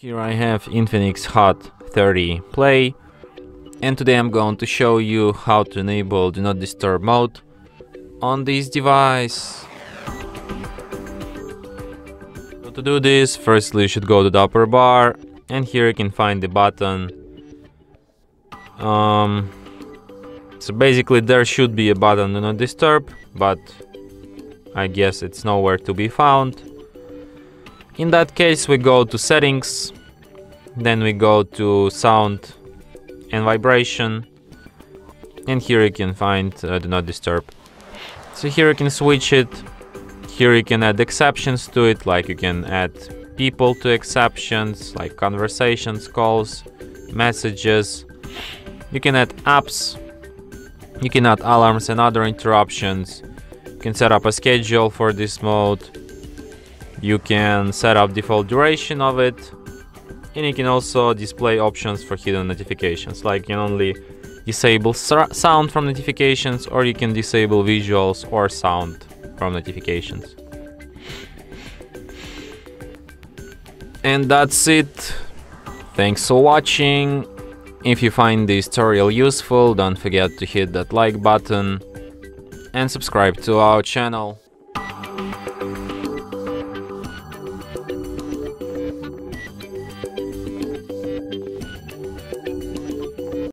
Here I have Infinix Hot 30 Play, and today I'm going to show you how to enable Do Not Disturb mode on this device. So to do this, firstly you should go to the upper bar, and here you can find the button. So basically there should be a button Do Not Disturb, but I guess it's nowhere to be found. In that case, we go to settings, then we go to sound and vibration, and here you can find Do Not Disturb. So here you can switch it, here you can add exceptions to it, like you can add people to exceptions, like conversations, calls, messages. You can add apps, you can add alarms and other interruptions, you can set up a schedule for this mode. You can set up default duration of it, and you can also display options for hidden notifications, like you can only disable sound from notifications, or you can disable visuals or sound from notifications. And that's it. Thanks for watching. If you find this tutorial useful, don't forget to hit that like button and subscribe to our channel.